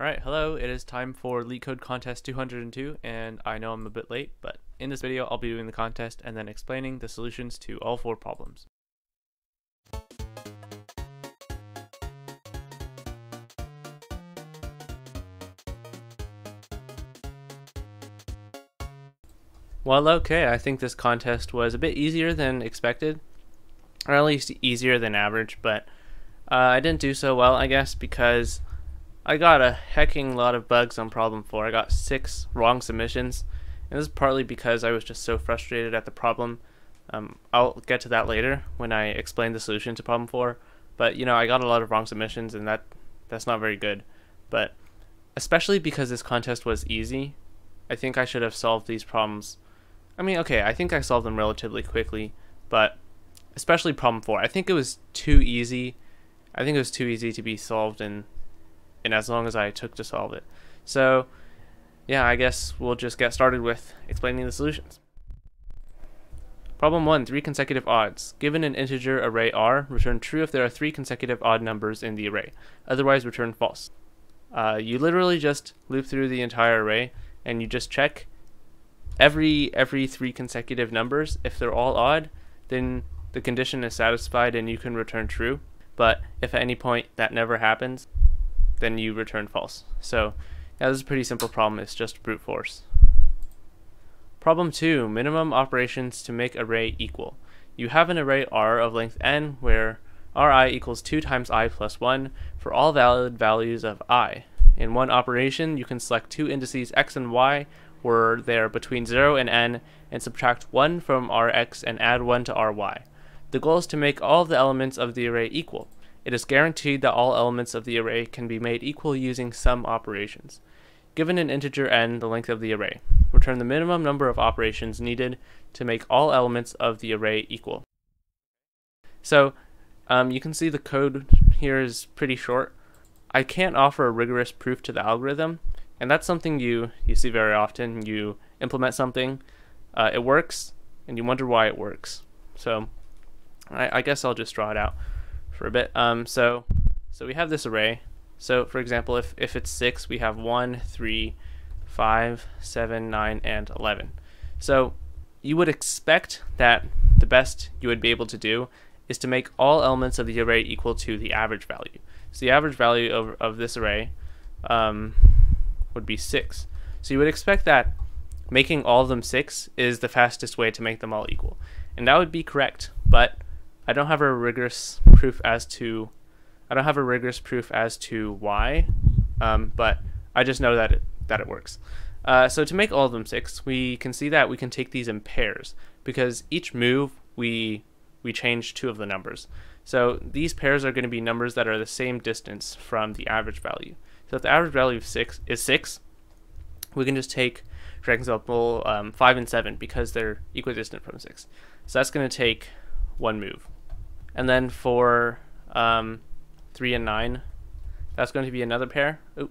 Alright, hello, it is time for LeetCode Contest 202, and I know I'm a bit late, but in this video I'll be doing the contest and then explaining the solutions to all four problems. Well, okay, I think this contest was a bit easier than expected, or at least easier than average, but I didn't do so well, I guess, because I got a hecking lot of bugs on problem 4. I got 6 wrong submissions, and this is partly because I was just so frustrated at the problem. I'll get to that later when I explain the solution to problem 4, but you know, I got a lot of wrong submissions, and that's not very good. But especially because this contest was easy, I think I should have solved these problems. I mean, okay, I think I solved them relatively quickly, but especially problem 4. I think it was too easy. I think it was too easy to be solved and as long as I took to solve it. So yeah, I guess we'll just get started with explaining the solutions. Problem 1, 3 consecutive odds. Given an integer array R, return true if there are 3 consecutive odd numbers in the array. Otherwise, return false. You literally just loop through the entire array and you just check every 3 consecutive numbers. If they're all odd, then the condition is satisfied and you can return true. But if at any point that never happens, then you return false. So yeah, this is a pretty simple problem, it's just brute force. Problem 2, minimum operations to make array equal. You have an array R of length n where ri equals 2 times I plus 1 for all valid values of I. In one operation, you can select 2 indices x and y where they are between 0 and n and subtract 1 from rx and add 1 to ry. The goal is to make all of the elements of the array equal. It is guaranteed that all elements of the array can be made equal using sum operations. Given an integer n, the length of the array, return the minimum number of operations needed to make all elements of the array equal. So you can see the code here is pretty short. I can't offer a rigorous proof to the algorithm, and that's something you see very often. You implement something, it works, and you wonder why it works. So I guess I'll just draw it out for a bit. So we have this array. So for example, if it's 6, we have 1, 3, 5, 7, 9, and 11. So you would expect that the best you would be able to do is to make all elements of the array equal to the average value. So the average value of this array would be 6. So you would expect that making all of them 6 is the fastest way to make them all equal. And that would be correct, but I don't have a rigorous proof as to why, but I just know that it works. So to make all of them 6, we can see that we can take these in pairs because each move we change 2 of the numbers. So these pairs are going to be numbers that are the same distance from the average value. So if the average value of 6 is 6, we can just take, for example, 5 and 7 because they're equidistant from 6. So that's going to take 1 move. And then for 3 and 9, that's going to be another pair. And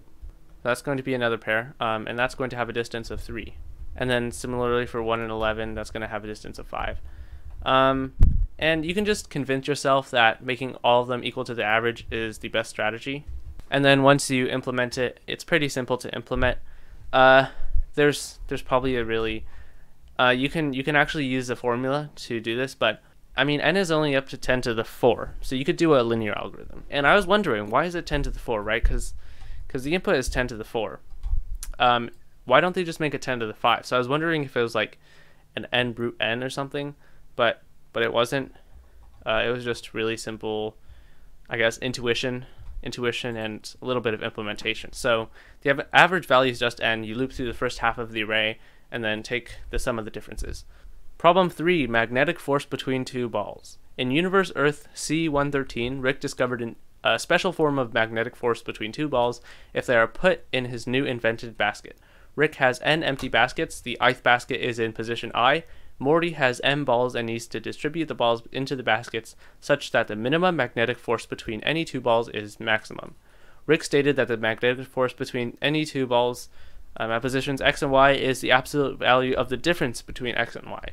that's going to have a distance of 3. And then similarly for 1 and 11, that's going to have a distance of 5. And you can just convince yourself that making all of them equal to the average is the best strategy. And then once you implement it, it's pretty simple to implement. There's probably a really you can actually use a formula to do this, but I mean, n is only up to 10 to the 4, so you could do a linear algorithm. And I was wondering, why is it 10 to the 4, right? Because the input is 10 to the 4. Why don't they just make it 10 to the 5? So I was wondering if it was like an n root n or something, but it wasn't. It was just really simple, I guess, intuition and a little bit of implementation. So the average value is just n. You loop through the first half of the array and then take the sum of the differences. Problem 3, magnetic force between 2 balls. In universe Earth C-113, Rick discovered a special form of magnetic force between 2 balls if they are put in his new invented basket. Rick has n empty baskets, the ith basket is in position I. Morty has m balls and needs to distribute the balls into the baskets such that the minimum magnetic force between any 2 balls is maximum. Rick stated that the magnetic force between any 2 balls at positions x and y is the absolute value of the difference between x and y.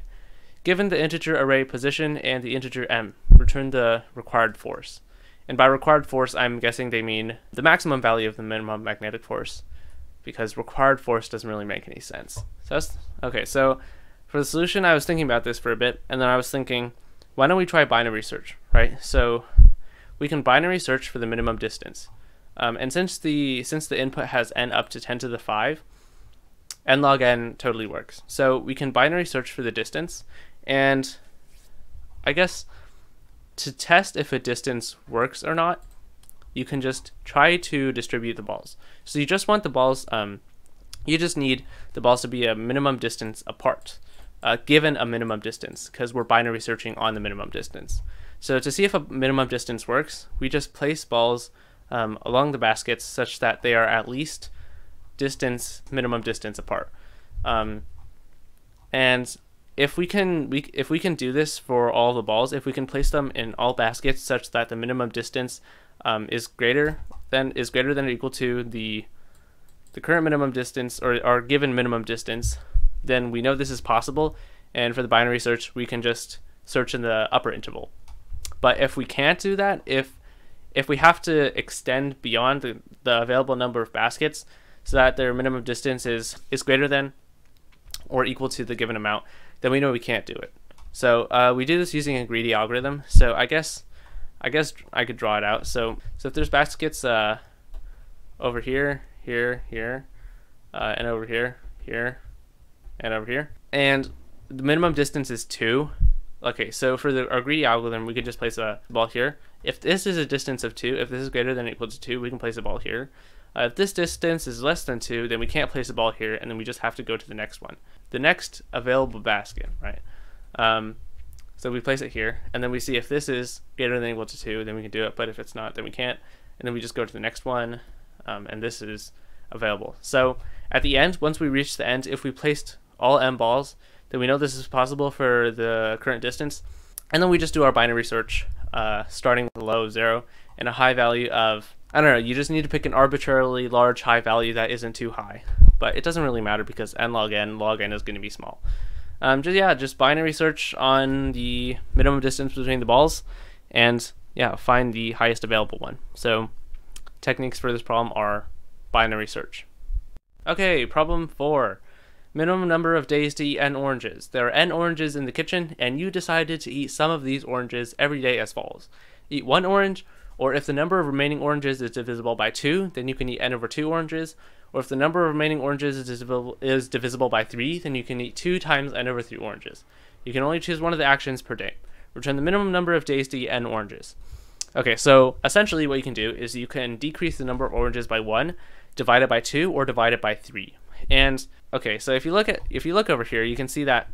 Given the integer array position and the integer m, return the required force. And by required force, I'm guessing they mean the maximum value of the minimum magnetic force, because required force doesn't really make any sense. So that's, okay, so for the solution, I was thinking about this for a bit, and then I was thinking, why don't we try binary search, right? So we can binary search for the minimum distance. And since the input has n up to 10 to the 5, n log n totally works. So we can binary search for the distance, and I guess to test if a distance works or not, you can just try to distribute the balls. So you just want the balls, you just need the balls to be a minimum distance apart, given a minimum distance, because we're binary searching on the minimum distance. So to see if a minimum distance works, we just place balls along the baskets such that they are at least minimum distance apart. And if we can do this for all the balls, if we can place them in all baskets such that the minimum distance is greater than or equal to the current minimum distance or our given minimum distance, then we know this is possible. And for the binary search, we can just search in the upper interval. But if we can't do that, if we have to extend beyond the available number of baskets so that their minimum distance is greater than or equal to the given amount, then we know we can't do it. So we do this using a greedy algorithm. So I guess I could draw it out. So if there's baskets over here, here, and over here, and over here, and the minimum distance is 2. Okay, so for our greedy algorithm, we could just place a ball here. If this is a distance of 2, if this is greater than or equal to 2, we can place a ball here. If this distance is less than 2, then we can't place a ball here, and then we just have to go to the next one, the next available basket, right? So we place it here, and then we see if this is greater than or equal to 2, then we can do it, but if it's not, then we can't, and then we just go to the next one, and this is available. So at the end, once we reach the end, if we placed all m balls, then we know this is possible for the current distance, and then we just do our binary search, starting with a low of 0 and a high value of, I don't know, you just need to pick an arbitrarily large high value that isn't too high, but it doesn't really matter because n log n is going to be small. Just binary search on the minimum distance between the balls, and yeah, find the highest available one. So techniques for this problem are binary search. Okay, problem 4. Minimum number of days to eat n oranges. There are n oranges in the kitchen, and you decided to eat some of these oranges every day as follows. Eat 1 orange, or if the number of remaining oranges is divisible by 2, then you can eat n over 2 oranges, or if the number of remaining oranges is divisible by 3, then you can eat 2 times n over 3 oranges. You can only choose one of the actions per day. Return the minimum number of days to eat n oranges. Okay, so essentially what you can do is you can decrease the number of oranges by 1, divide it by 2, or divide it by 3. And okay, so if you look over here, you can see that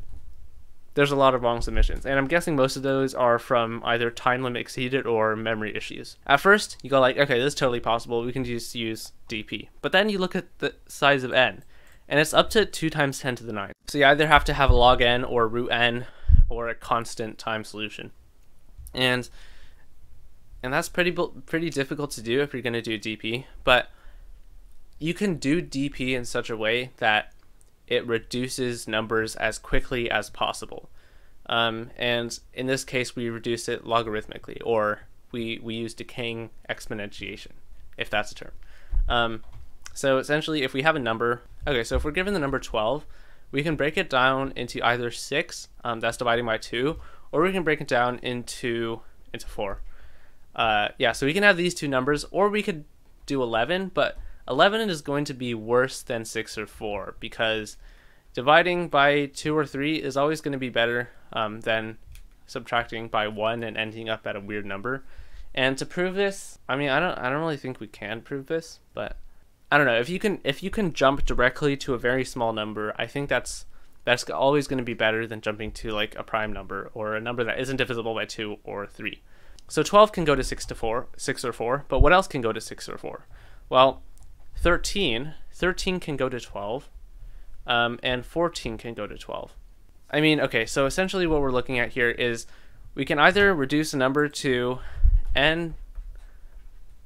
there's a lot of wrong submissions, and I'm guessing most of those are from either time limit exceeded or memory issues. At first, you go like, okay, this is totally possible, we can just use DP. But then you look at the size of n, and it's up to 2 times 10 to the 9. So you either have to have a log n or root n or a constant time solution. And that's pretty difficult to do if you're going to do DP, but you can do DP in such a way that it reduces numbers as quickly as possible. And in this case, we reduce it logarithmically, or we use decaying exponentiation, if that's a term. So essentially, if we have a number, okay, so if we're given the number 12, we can break it down into either 6, that's dividing by 2, or we can break it down into 4. Yeah, so we can have these two numbers, or we could do 11, but 11 is going to be worse than 6 or 4 because dividing by 2 or 3 is always going to be better than subtracting by 1 and ending up at a weird number. And to prove this, I mean, I don't really think we can prove this, but I don't know. If you can jump directly to a very small number, I think that's always going to be better than jumping to like a prime number or a number that isn't divisible by 2 or 3. So 12 can go to 6 or 4, but what else can go to 6 or 4? Well, 13 can go to 12, and 14 can go to 12. I mean, okay, so essentially what we're looking at here is we can either reduce a number to n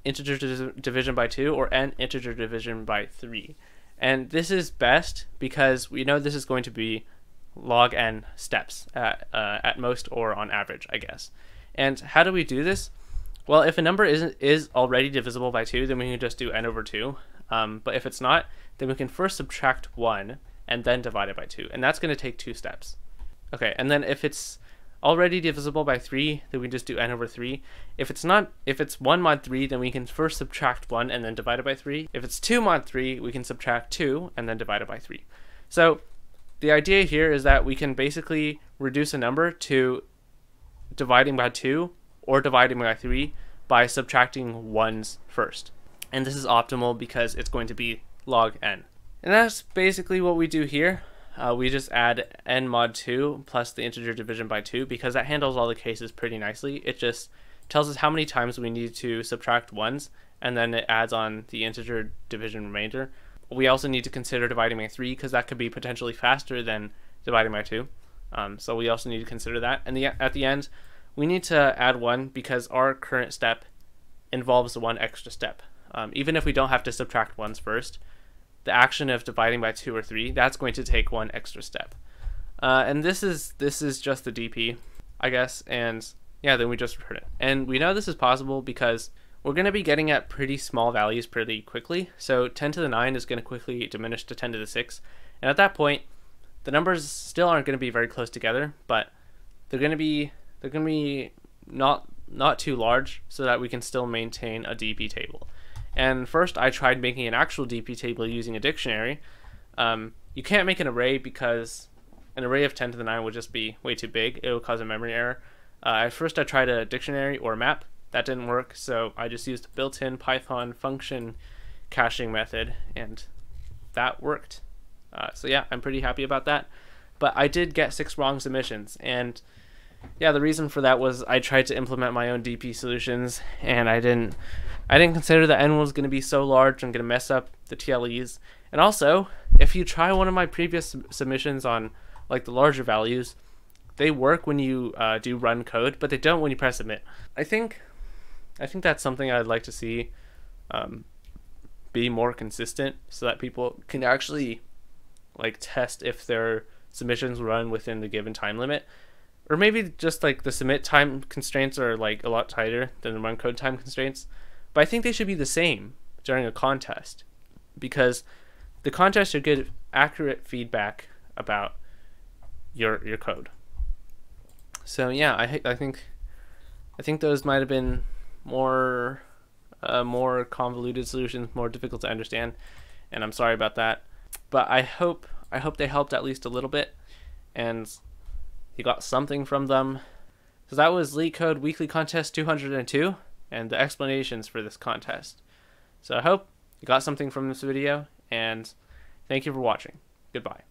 integer division by 2 or n integer division by 3. And this is best because we know this is going to be log n steps at most or on average, I guess. And how do we do this? Well, if a number is already divisible by 2, then we can just do n over 2. But if it's not, then we can first subtract 1 and then divide it by 2. And that's going to take 2 steps. Okay, and then if it's already divisible by 3, then we just do n over 3. If it's not, if it's 1 mod 3, then we can first subtract 1 and then divide it by 3. If it's 2 mod 3, we can subtract 2 and then divide it by 3. So the idea here is that we can basically reduce a number to dividing by 2 or dividing by 3 by subtracting 1s first. And this is optimal because it's going to be log n. And that's basically what we do here. We just add n mod 2 plus the integer division by 2 because that handles all the cases pretty nicely. It just tells us how many times we need to subtract 1s, and then it adds on the integer division remainder. We also need to consider dividing by 3 because that could be potentially faster than dividing by 2. So we also need to consider that. And at the end, we need to add 1 because our current step involves 1 extra step. Even if we don't have to subtract 1s first, the action of dividing by 2 or 3, that's going to take 1 extra step. And this is just the DP, I guess, and yeah, then we just return it. And we know this is possible because we're going to be getting at pretty small values pretty quickly. So 10 to the 9 is going to quickly diminish to 10 to the 6. And at that point, the numbers still aren't going to be very close together, but they're going to be not too large so that we can still maintain a DP table. And first, I tried making an actual DP table using a dictionary. You can't make an array because an array of 10 to the 9 would just be way too big. It would cause a memory error. At first, I tried a dictionary or a map. That didn't work, so I just used a built-in Python function caching method, and that worked. So yeah, I'm pretty happy about that. But I did get 6 wrong submissions, and yeah, the reason for that was I tried to implement my own DP solutions, and I didn't consider that n was going to be so large. I'm going to mess up the TLEs. And also, if you try one of my previous submissions on like the larger values, they work when you do run code, but they don't when you press submit. I think that's something I'd like to see be more consistent, so that people can actually like test if their submissions run within the given time limit. Or maybe just like the submit time constraints are like a lot tighter than the run code time constraints. But I think they should be the same during a contest, because the contest should give accurate feedback about your code. So yeah, I think those might have been more convoluted solutions, more difficult to understand, and I'm sorry about that. But I hope they helped at least a little bit, and you got something from them. So that was LeetCode Weekly Contest 202. And the explanations for this contest. So I hope you got something from this video, and thank you for watching. Goodbye.